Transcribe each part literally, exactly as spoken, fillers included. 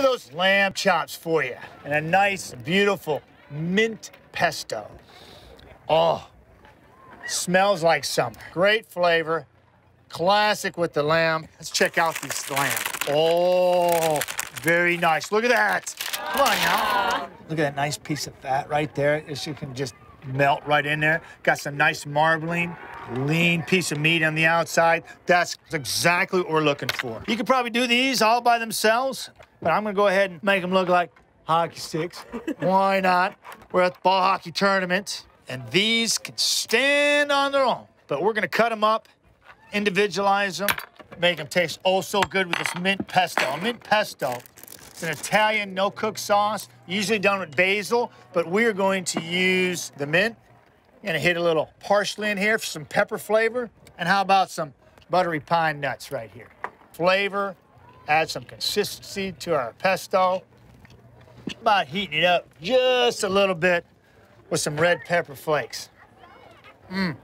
of those lamb chops for you and a nice, beautiful mint pesto. Oh, smells like summer. Great flavor, classic with the lamb. Let's check out this lamb. Oh, very nice. Look at that. Come on now. Look at that nice piece of fat right there. You can just melt right in there. Got some nice marbling, lean piece of meat on the outside. That's exactly what we're looking for. You could probably do these all by themselves, but I'm gonna go ahead and make them look like hockey sticks. Why not? We're at the ball hockey tournament, and these can stand on their own. But we're gonna cut them up, individualize them, make them taste oh so good with this mint pesto. Mint pesto. It's an Italian no-cook sauce, usually done with basil, but we're going to use the mint. I'm gonna hit a little parsley in here for some pepper flavor, and how about some buttery pine nuts right here. Flavor, add some consistency to our pesto. About heating it up just a little bit with some red pepper flakes. Mmm.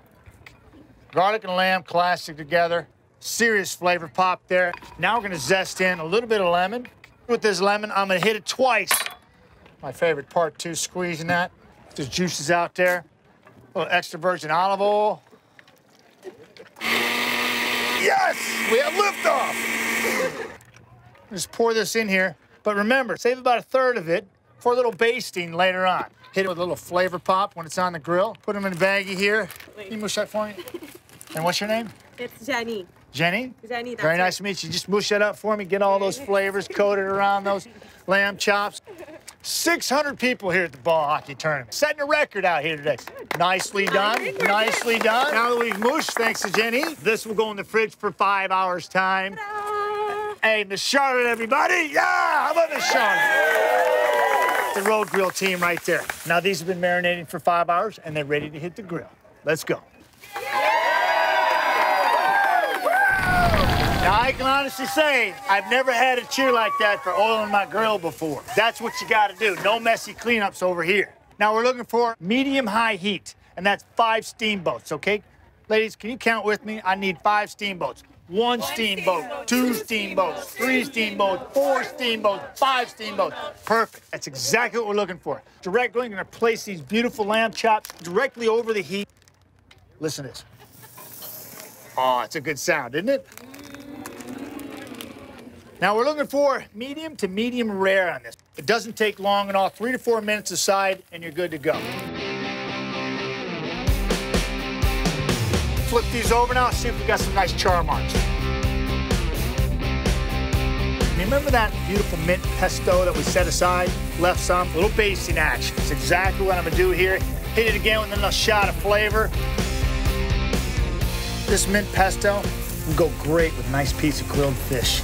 Garlic and lamb classic together. Serious flavor pop there. Now we're gonna zest in a little bit of lemon. With this lemon, I'm gonna hit it twice. My favorite part too, squeezing that. The juices out there. A little extra virgin olive oil. Yes, we have liftoff. Just pour this in here. But remember, save about a third of it for a little basting later on. Hit it with a little flavor pop when it's on the grill. Put them in a baggie here. Wait. You mush that for me? And what's your name? It's Jenny. Jenny? Jenny, that's very nice it. to meet you. Just mush that up for me. Get all those flavors coated around those lamb chops. six hundred people here at the ball hockey tournament. Setting a record out here today. Good. Nicely done. Nicely good. done. Now that we've mushed, thanks to Jenny, this will go in the fridge for five hours' time. Hey, Miss Charlotte, everybody. Yeah, how about Miss Charlotte? The road grill team right there. Now, these have been marinating for five hours, and they're ready to hit the grill. Let's go. Now, I can honestly say I've never had a cheer like that for oiling my grill before. That's what you gotta do. No messy cleanups over here. Now, we're looking for medium-high heat, and that's five steamboats, okay? Ladies, can you count with me? I need five steamboats. One, One steamboat, steamboat, two steamboats, steamboats three steamboats, steamboats, four steamboats, five steamboats. Perfect. That's exactly what we're looking for. Directly, I'm gonna place these beautiful lamb chops directly over the heat. Listen to this. Oh, it's a good sound, isn't it? Now, we're looking for medium to medium rare on this. It doesn't take long at all. Three to four minutes aside, and you're good to go. Flip these over now, see if we got some nice char marks. Remember that beautiful mint pesto that we set aside? Left some, a little basting action. It's exactly what I'm gonna do here. Hit it again with a little shot of flavor. This mint pesto will go great with a nice piece of grilled fish.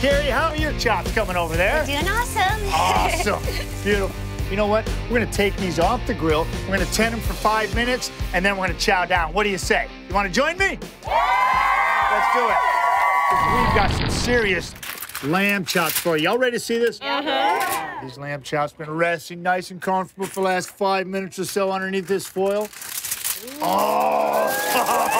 Carrie, how are your chops coming over there? They're doing awesome. Awesome. Beautiful. You know what? We're going to take these off the grill. We're going to tend them for five minutes, and then we're going to chow down. What do you say? You want to join me? Yeah! Let's do it. We've got some serious lamb chops for you. Y'all ready to see this? Uh-huh. These lamb chops been resting nice and comfortable for the last five minutes or so underneath this foil. Ooh. Oh!